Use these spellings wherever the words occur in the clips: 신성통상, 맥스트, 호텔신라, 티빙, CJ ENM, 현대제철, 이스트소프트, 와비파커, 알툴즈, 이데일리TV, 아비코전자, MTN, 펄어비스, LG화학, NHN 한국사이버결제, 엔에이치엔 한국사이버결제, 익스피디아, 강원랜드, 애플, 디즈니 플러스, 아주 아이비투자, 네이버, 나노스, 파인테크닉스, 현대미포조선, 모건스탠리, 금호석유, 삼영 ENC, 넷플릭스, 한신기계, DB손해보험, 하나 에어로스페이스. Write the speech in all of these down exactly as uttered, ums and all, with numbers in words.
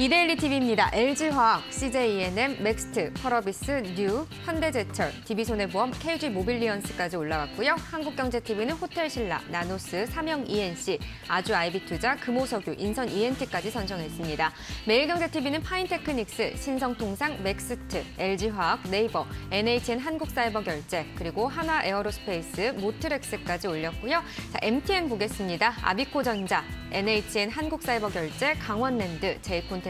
이데일리티비입니다. 엘지화학, 씨제이 이엔엠, 맥스트, 펄어비스, 뉴, 현대제철, 디비손해보험, 케이지모빌리언스까지 올라왔고요. 한국경제티비는 호텔신라, 나노스, 삼영 이엔씨, 아주 아이비투자, 금호석유, 인선 이엔티까지 선정했습니다. 매일경제티비는 파인테크닉스, 신성통상, 맥스트, 엘지화학, 네이버, 엔에이치엔 한국사이버결제, 그리고 하나 에어로스페이스, 모트렉스까지 올렸고요. 자, 엠티엔 보겠습니다. 아비코전자, 엔에이치엔 한국사이버결제, 강원랜드, 제이콘트,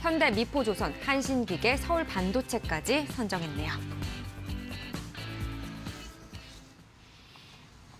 현대미포조선, 한신기계, 서울반도체까지 선정했네요.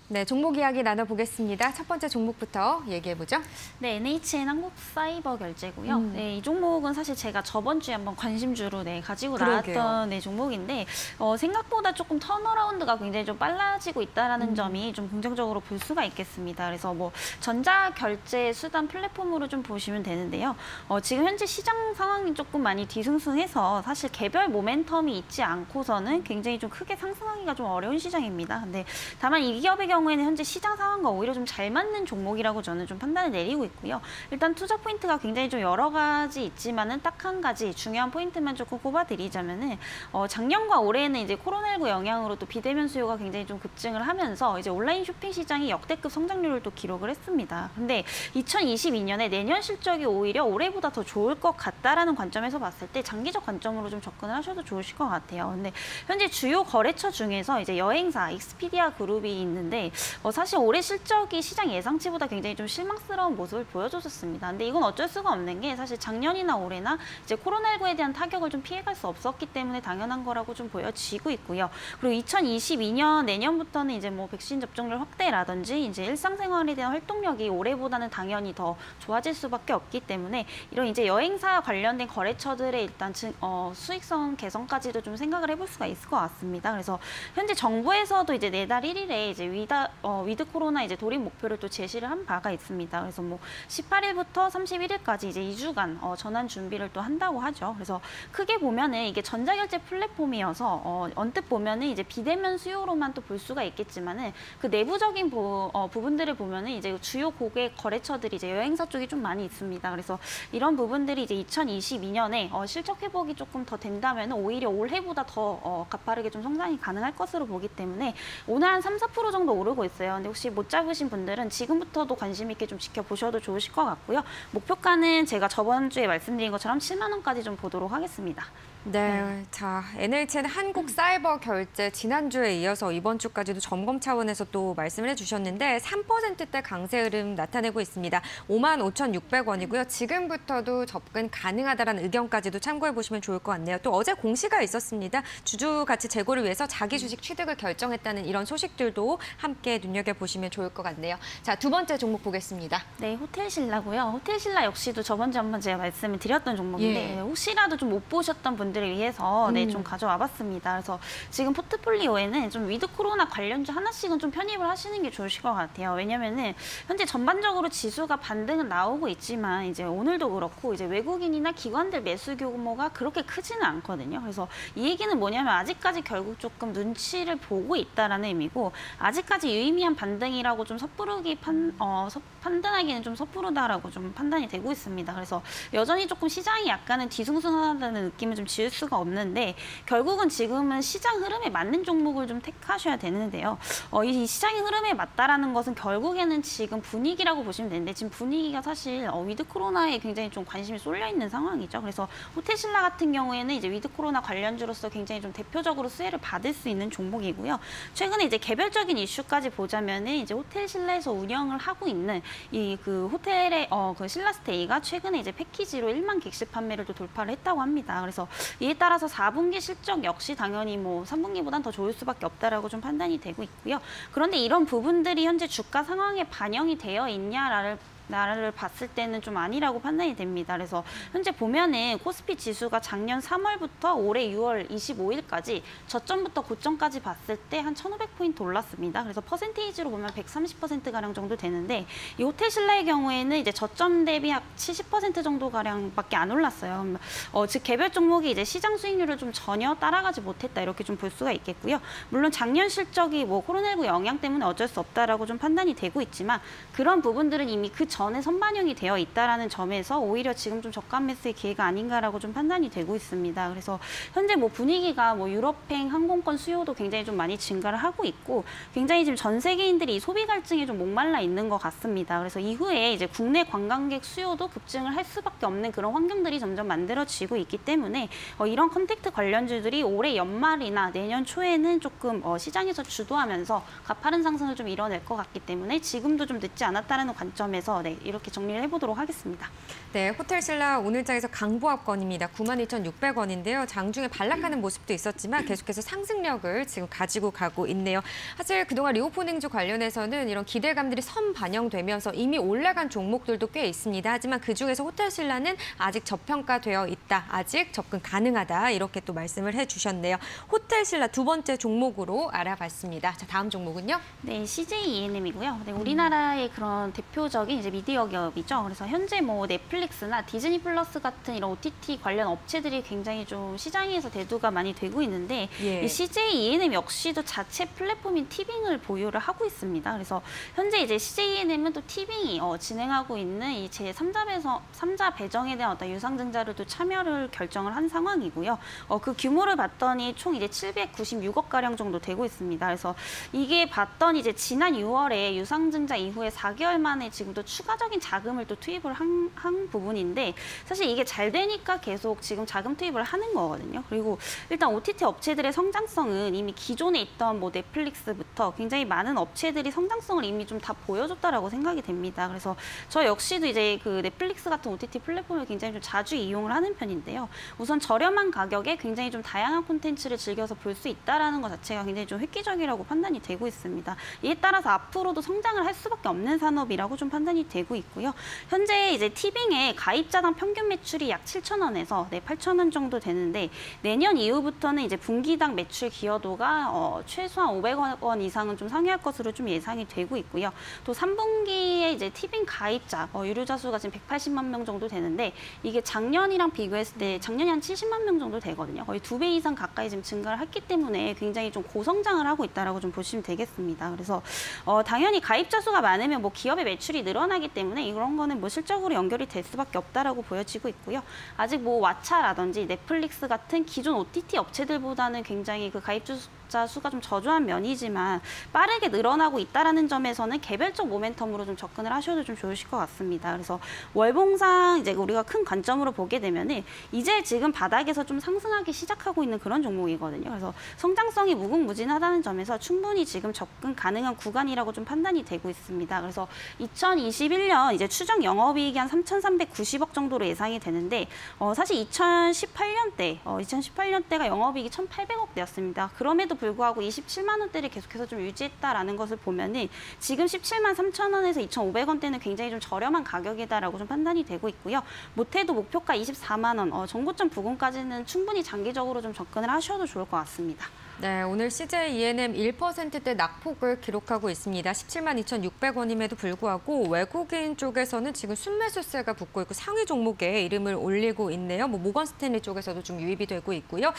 네, 종목 이야기 나눠보겠습니다. 첫 번째 종목부터 얘기해보죠. 네, 엔에이치엔 한국사이버결제고요. 음. 네, 이 종목은 사실 제가 저번 주에 한번 관심주로 네, 가지고 그러게요. 나왔던 네, 종목인데 어, 생각보다 조금 턴어라운드가 굉장히 좀 빨라지고 있다라는 음. 점이 좀 긍정적으로 볼 수가 있겠습니다. 그래서 뭐 전자결제 수단 플랫폼으로 좀 보시면 되는데요. 어, 지금 현재 시장 상황이 조금 많이 뒤숭숭해서 사실 개별 모멘텀이 있지 않고서는 굉장히 좀 크게 상승하기가 좀 어려운 시장입니다. 근데 다만 이 기업의 경우 경우에는 현재 시장 상황과 오히려 좀 잘 맞는 종목이라고 저는 좀 판단을 내리고 있고요. 일단 투자 포인트가 굉장히 좀 여러 가지 있지만은 딱 한 가지 중요한 포인트만 조금 꼽아드리자면은 어, 작년과 올해에는 이제 코로나십구 영향으로 또 비대면 수요가 굉장히 좀 급증을 하면서 이제 온라인 쇼핑 시장이 역대급 성장률을 또 기록을 했습니다. 근데 이천이십이 년에 내년 실적이 오히려 올해보다 더 좋을 것 같다라는 관점에서 봤을 때 장기적 관점으로 좀 접근을 하셔도 좋으실 것 같아요. 근데 현재 주요 거래처 중에서 이제 여행사 익스피디아 그룹이 있는데. 어, 사실 올해 실적이 시장 예상치보다 굉장히 좀 실망스러운 모습을 보여줬었습니다. 근데 이건 어쩔 수가 없는 게 사실 작년이나 올해나 이제 코로나십구에 대한 타격을 좀 피해갈 수 없었기 때문에 당연한 거라고 좀 보여지고 있고요. 그리고 이천이십이 년 내년부터는 이제 뭐 백신 접종률 확대라든지 이제 일상생활에 대한 활동력이 올해보다는 당연히 더 좋아질 수밖에 없기 때문에 이런 이제 여행사 관련된 거래처들의 일단 어, 수익성 개선까지도 좀 생각을 해볼 수가 있을 것 같습니다. 그래서 현재 정부에서도 이제 내달 일 일에 이제 위다 어, 위드 코로나 이제 돌입 목표를 또 제시를 한 바가 있습니다. 그래서 뭐 십팔 일부터 삼십일 일까지 이제 이 주간 어, 전환 준비를 또 한다고 하죠. 그래서 크게 보면은 이게 전자결제 플랫폼이어서 어, 언뜻 보면은 이제 비대면 수요로만 또 볼 수가 있겠지만은 그 내부적인 보, 어, 부분들을 보면은 이제 주요 고객 거래처들이 이제 여행사 쪽이 좀 많이 있습니다. 그래서 이런 부분들이 이제 이천이십이 년에 어, 실적 회복이 조금 더 된다면 오히려 올해보다 더 어, 가파르게 좀 성장이 가능할 것으로 보기 때문에 오늘 한 삼, 사 퍼센트 정도 오르고 있어요. 근데 혹시 못 잡으신 분들은 지금부터도 관심 있게 좀 지켜보셔도 좋으실 것 같고요. 목표가는 제가 저번 주에 말씀드린 것처럼 칠만 원까지 좀 보도록 하겠습니다. 네, 네. 자, 엔에이치엔 한국사이버결제 지난주에 이어서 이번 주까지도 점검 차원에서 또 말씀을 해주셨는데 삼 퍼센트대 강세 흐름 나타내고 있습니다. 오만 오천육백 원이고요. 지금부터도 접근 가능하다라는 의견까지도 참고해보시면 좋을 것 같네요. 또 어제 공시가 있었습니다. 주주 가치 제고를 위해서 자기 주식 취득을 결정했다는 이런 소식들도 함께 눈여겨보시면 좋을 것 같네요. 자, 두 번째 종목 보겠습니다. 네, 호텔신라고요. 호텔신라 역시도 저번 주 한번 제가 말씀을 드렸던 종목인데 예. 혹시라도 좀 못 보셨던 분들 위해서 네, 좀 가져와 봤습니다. 그래서 지금 포트폴리오에는 좀 위드 코로나 관련주 하나씩은 좀 편입을 하시는 게 좋으실 것 같아요. 왜냐면은 현재 전반적으로 지수가 반등은 나오고 있지만 이제 오늘도 그렇고 이제 외국인이나 기관들 매수 규모가 그렇게 크지는 않거든요. 그래서 이 얘기는 뭐냐면 아직까지 결국 조금 눈치를 보고 있다라는 의미고 아직까지 유의미한 반등이라고 좀 섣부르기 판, 어, 서, 판단하기는 좀 섣부르다라고 좀 판단이 되고 있습니다. 그래서 여전히 조금 시장이 약간은 뒤숭숭하다는 느낌을 좀 지을 수가 없는데 결국은 지금은 시장 흐름에 맞는 종목을 좀 택하셔야 되는데요. 어, 이 시장의 흐름에 맞다라는 것은 결국에는 지금 분위기라고 보시면 되는데 지금 분위기가 사실 어, 위드 코로나에 굉장히 좀 관심이 쏠려 있는 상황이죠. 그래서 호텔신라 같은 경우에는 이제 위드 코로나 관련주로서 굉장히 좀 대표적으로 수혜를 받을 수 있는 종목이고요. 최근에 이제 개별적인 이슈까지 보자면은 이제 호텔신라에서 운영을 하고 있는 이 그 호텔의 어, 그 신라스테이가 최근에 이제 패키지로 일만 객씩 판매를 또 돌파를 했다고 합니다. 그래서 이에 따라서 사 분기 실적 역시 당연히 뭐 삼 분기보단 더 좋을 수밖에 없다라고 좀 판단이 되고 있고요. 그런데 이런 부분들이 현재 주가 상황에 반영이 되어 있냐를 나라를 봤을 때는 좀 아니라고 판단이 됩니다. 그래서 현재 보면은 코스피 지수가 작년 삼월부터 올해 유월 이십오일까지 저점부터 고점까지 봤을 때 한 천오백 포인트 올랐습니다. 그래서 퍼센테이지로 보면 백삼십 퍼센트가량 정도 되는데 이 호텔신라의 경우에는 이제 저점 대비 약 칠십 퍼센트 정도가량밖에 안 올랐어요. 어, 즉 개별 종목이 이제 시장 수익률을 좀 전혀 따라가지 못했다 이렇게 좀 볼 수가 있겠고요. 물론 작년 실적이 뭐 코로나십구 영향 때문에 어쩔 수 없다라고 좀 판단이 되고 있지만 그런 부분들은 이미 그 전에 선반영이 되어 있다라는 점에서 오히려 지금 좀 저감 매수의 기회가 아닌가라고 좀 판단이 되고 있습니다. 그래서 현재 뭐 분위기가 뭐 유럽행 항공권 수요도 굉장히 좀 많이 증가를 하고 있고 굉장히 지금 전 세계인들이 이 소비 갈증에 좀 목말라 있는 것 같습니다. 그래서 이후에 이제 국내 관광객 수요도 급증을 할 수밖에 없는 그런 환경들이 점점 만들어지고 있기 때문에 어, 이런 컨택트 관련주들이 올해 연말이나 내년 초에는 조금 어, 시장에서 주도하면서 가파른 상승을 좀 이뤄낼 것 같기 때문에 지금도 좀 늦지 않았다는 관점에서 네, 이렇게 정리를 해보도록 하겠습니다. 네, 호텔신라 오늘장에서 강보합권입니다. 구만 이천육백 원인데요. 장중에 반락하는 모습도 있었지만 계속해서 상승력을 지금 가지고 가고 있네요. 사실 그동안 리오포냉주 관련해서는 이런 기대감들이 선반영되면서 이미 올라간 종목들도 꽤 있습니다. 하지만 그중에서 호텔신라는 아직 저평가되어 있다. 아직 접근 가능하다. 이렇게 또 말씀을 해주셨네요. 호텔신라 두 번째 종목으로 알아봤습니다. 자, 다음 종목은요? 네, 씨제이 이엔엠이고요. 네, 우리나라의 그런 대표적인 이제 미디어 기업이죠. 그래서 현재 뭐 넷플릭스나 디즈니 플러스 같은 이런 오티티 관련 업체들이 굉장히 좀 시장에서 대두가 많이 되고 있는데 예. 이 씨제이 이엔엠 역시도 자체 플랫폼인 티빙을 보유를 하고 있습니다. 그래서 현재 이제 씨제이 이엔엠은 또 티빙이 어, 진행하고 있는 이 제삼자 배정, 삼자 배정에 대한 어떤 유상 증자로도 참여를 결정을 한 상황이고요. 어, 그 규모를 봤더니 총 이제 칠백구십육억 가량 정도 되고 있습니다. 그래서 이게 봤더니 이제 지난 유월에 유상 증자 이후에 사 개월 만에 지금도 추가적인 자금을 또 투입을 한, 한 부분인데 사실 이게 잘 되니까 계속 지금 자금 투입을 하는 거거든요. 그리고 일단 오티티 업체들의 성장성은 이미 기존에 있던 뭐 넷플릭스부터 굉장히 많은 업체들이 성장성을 이미 좀 다 보여줬다라고 생각이 됩니다. 그래서 저 역시도 이제 그 넷플릭스 같은 오티티 플랫폼을 굉장히 좀 자주 이용을 하는 편인데요. 우선 저렴한 가격에 굉장히 좀 다양한 콘텐츠를 즐겨서 볼 수 있다라는 것 자체가 굉장히 좀 획기적이라고 판단이 되고 있습니다. 이에 따라서 앞으로도 성장을 할 수밖에 없는 산업이라고 좀 판단이 되고 있고요. 현재 이제 티빙의 가입자당 평균 매출이 약 칠천 원에서 네, 팔천 원 정도 되는데 내년 이후부터는 이제 분기당 매출 기여도가 어, 최소한 오백억 원 이상은 좀 상회할 것으로 좀 예상이 되고 있고요. 또 삼 분기에 이제 티빙 가입자 어, 유료자 수가 지금 백팔십만 명 정도 되는데 이게 작년이랑 비교했을 때 작년에 한 칠십만 명 정도 되거든요. 거의 두 배 이상 가까이 지금 증가를 했기 때문에 굉장히 좀 고성장을 하고 있다라고 좀 보시면 되겠습니다. 그래서 어, 당연히 가입자 수가 많으면 뭐 기업의 매출이 늘어나기 때문에 이런 거는 뭐 실적으로 연결이 될 수밖에 없다라고 보여지고 있고요. 아직 뭐 왓챠라든지 넷플릭스 같은 기존 오티티 업체들보다는 굉장히 그 가입자 수가 좀 저조한 면이지만 빠르게 늘어나고 있다라는 점에서는 개별적 모멘텀으로 좀 접근을 하셔도 좀 좋으실 것 같습니다. 그래서 월봉상 이제 우리가 큰 관점으로 보게 되면은 이제 지금 바닥에서 좀 상승하기 시작하고 있는 그런 종목이거든요. 그래서 성장성이 무궁무진하다는 점에서 충분히 지금 접근 가능한 구간이라고 좀 판단이 되고 있습니다. 그래서 이천이십일 년 이제 추정 영업이익이 한 삼천삼백구십억 정도로 예상이 되는데 어 사실 이천십팔 년대 어 이천십팔 년대가 영업이익이 천팔백억대였습니다. 그럼에도 불구하고 이십칠만 원대를 계속해서 좀 유지했다라는 것을 보면은 지금 십칠만 삼천 원에서 이천오백 원대는 굉장히 좀 저렴한 가격이다라고 좀 판단이 되고 있고요. 못해도 목표가 이십사만 원, 어, 정고점 부근까지는 충분히 장기적으로 좀 접근을 하셔도 좋을 것 같습니다. 네, 오늘 씨제이 이엔엠 일 퍼센트대 낙폭을 기록하고 있습니다. 십칠만 이천육백 원임에도 불구하고 외국인 쪽에서는 지금 순매수세가 붙고 있고 상위 종목에 이름을 올리고 있네요. 뭐 모건스탠리 쪽에서도 좀 유입이 되고 있고요.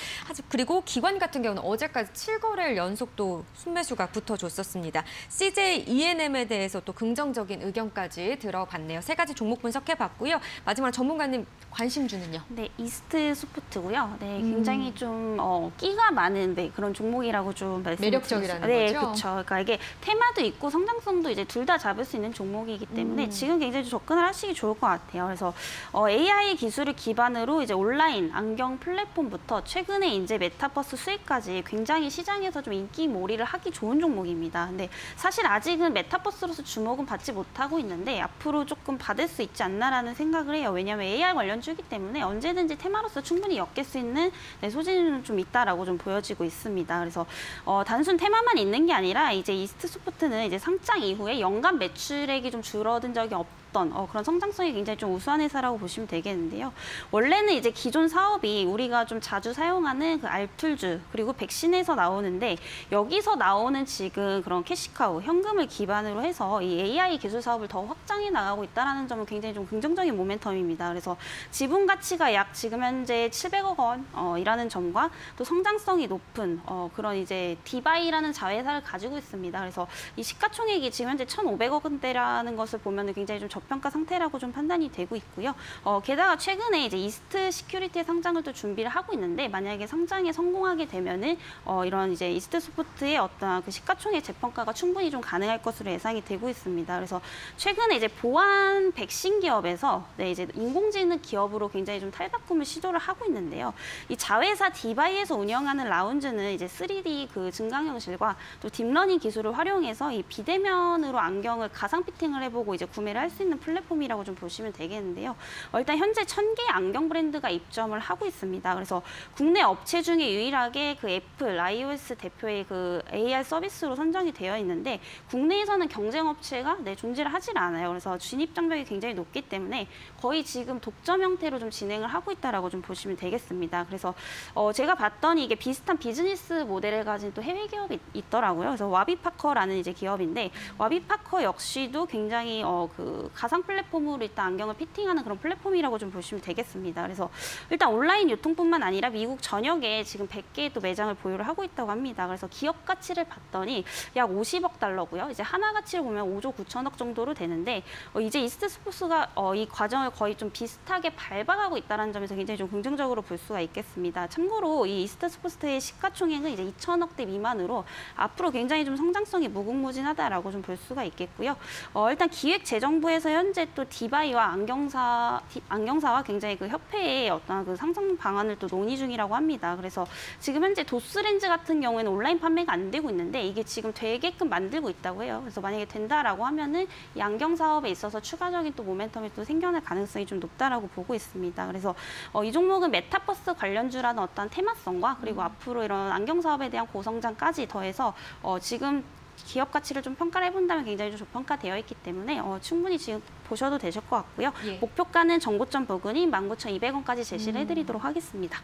그리고 기관 같은 경우는 어제까지 칠 거래일 연속도 순매수가 붙어줬었습니다. 씨제이 이엔엠에 대해서 또 긍정적인 의견까지 들어봤네요. 세 가지 종목 분석해봤고요. 마지막으로 전문가님 관심주는요? 네, 이스트소프트고요. 네, 굉장히 음. 좀 어, 끼가 많은 네, 그런 종목이라고 좀 매력적이라는 네, 거죠? 그렇죠. 그러니까 이게 테마도 있고 성장성도 이제 둘 다 잡을 수 있는 종목이기 때문에 음. 지금 굉장히 접근을 하시기 좋을 것 같아요. 그래서 어, 에이아이 기술을 기반으로 이제 온라인 안경 플랫폼부터 최근에 이제 메타버스 수익까지 굉장히 시장에서 좀 인기몰이를 하기 좋은 종목입니다. 근데 사실 아직은 메타버스로서 주목은 받지 못하고 있는데 앞으로 조금 받을 수 있지 않나라는 생각을 해요. 왜냐하면 에이아이 관련 주기 때문에 언제든지 테마로서 충분히 엮일 수 있는 네, 소지는 좀 있다라고 좀 보여지고 있습니다. 그래서 어, 단순 테마만 있는 게 아니라 이제 이스트소프트는 이제 상장 이후에 연간 매출액이 좀 줄어든 적이 없. 어, 그런 성장성이 굉장히 좀 우수한 회사라고 보시면 되겠는데요. 원래는 이제 기존 사업이 우리가 좀 자주 사용하는 그 알툴즈 그리고 백신에서 나오는데 여기서 나오는 지금 그런 캐시카우 현금을 기반으로 해서 이 에이아이 기술 사업을 더 확장해 나가고 있다는 점은 굉장히 좀 긍정적인 모멘텀입니다. 그래서 지분 가치가 약 지금 현재 칠백억 원이라는 점과 또 성장성이 높은 어, 그런 이제 디바이라는 자회사를 가지고 있습니다. 그래서 이 시가총액이 지금 현재 천오백억 원대라는 것을 보면 굉장히 좀 저평가 상태라고 좀 판단이 되고 있고요. 어, 게다가 최근에 이제 이스트 시큐리티의 상장을 또 준비를 하고 있는데 만약에 상장에 성공하게 되면은 어, 이런 이제 이스트소프트의 어떤 그 시가총액 재평가가 충분히 좀 가능할 것으로 예상이 되고 있습니다. 그래서 최근에 이제 보안 백신 기업에서 네, 이제 인공지능 기업으로 굉장히 좀 탈바꿈을 시도를 하고 있는데요. 이 자회사 디바이에서 운영하는 라운즈는 이제 쓰리디 그 증강현실과 또 딥러닝 기술을 활용해서 이 비대면으로 안경을 가상 피팅을 해보고 이제 구매를 할 수 있는 플랫폼이라고 좀 보시면 되겠는데요. 어, 일단 현재 천 개의 안경 브랜드가 입점을 하고 있습니다. 그래서 국내 업체 중에 유일하게 그 애플, 아이오에스 대표의 그 에이알 서비스로 선정이 되어 있는데 국내에서는 경쟁 업체가 네, 존재를 하질 않아요. 그래서 진입 장벽이 굉장히 높기 때문에 거의 지금 독점 형태로 좀 진행을 하고 있다라고 좀 보시면 되겠습니다. 그래서 어, 제가 봤더니 이게 비슷한 비즈니스 모델을 가진 또 해외 기업이 있더라고요. 그래서 와비파커라는 이제 기업인데 와비파커 역시도 굉장히 어, 그 가상 플랫폼으로 일단 안경을 피팅하는 그런 플랫폼이라고 좀 보시면 되겠습니다. 그래서 일단 온라인 유통뿐만 아니라 미국 전역에 지금 백 개의 또 매장을 보유를 하고 있다고 합니다. 그래서 기업 가치를 봤더니 약 오십억 달러고요. 이제 하나 가치를 보면 오조 구천억 정도로 되는데 어, 이제 이스트소프트가 어, 이 과정을 거의 좀 비슷하게 밟아가고 있다는 점에서 굉장히 좀 긍정적으로 볼 수가 있겠습니다. 참고로 이 이스트소프트의 시가총액은 이제 이천억대 미만으로 앞으로 굉장히 좀 성장성이 무궁무진하다라고 좀 볼 수가 있겠고요. 어, 일단 기획재정부에서 현재 또 디바이와 안경사 안경사와 굉장히 그 협회의 어떤 그 상장 방안을 또 논의 중이라고 합니다. 그래서 지금 현재 도스 렌즈 같은 경우에는 온라인 판매가 안 되고 있는데 이게 지금 되게끔 만들고 있다고 해요. 그래서 만약에 된다라고 하면은 이 안경 사업에 있어서 추가적인 또 모멘텀이 또 생겨날 가능성이 좀 높다라고 보고 있습니다. 그래서 어, 이 종목은 메타버스 관련주라는 어떤 테마성과 그리고 앞으로 이런 안경 사업에 대한 고성장까지 더해서 어, 지금 기업 가치를 좀 평가를 해본다면 굉장히 좀 저평가되어 있기 때문에 어, 충분히 지금 보셔도 되실 것 같고요. 예. 목표가는 정고점 부근인 만 구천이백 원까지 제시를 해드리도록 하겠습니다.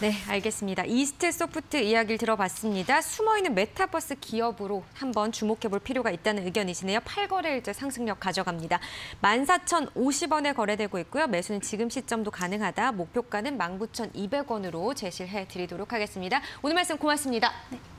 네, 알겠습니다. 이스트소프트 이야기를 들어봤습니다. 숨어있는 메타버스 기업으로 한번 주목해볼 필요가 있다는 의견이시네요. 팔 거래일째 상승력 가져갑니다. 만 사천오십 원에 거래되고 있고요. 매수는 지금 시점도 가능하다. 목표가는 만 구천이백 원으로 제시해드리도록 하겠습니다. 오늘 말씀 고맙습니다. 네.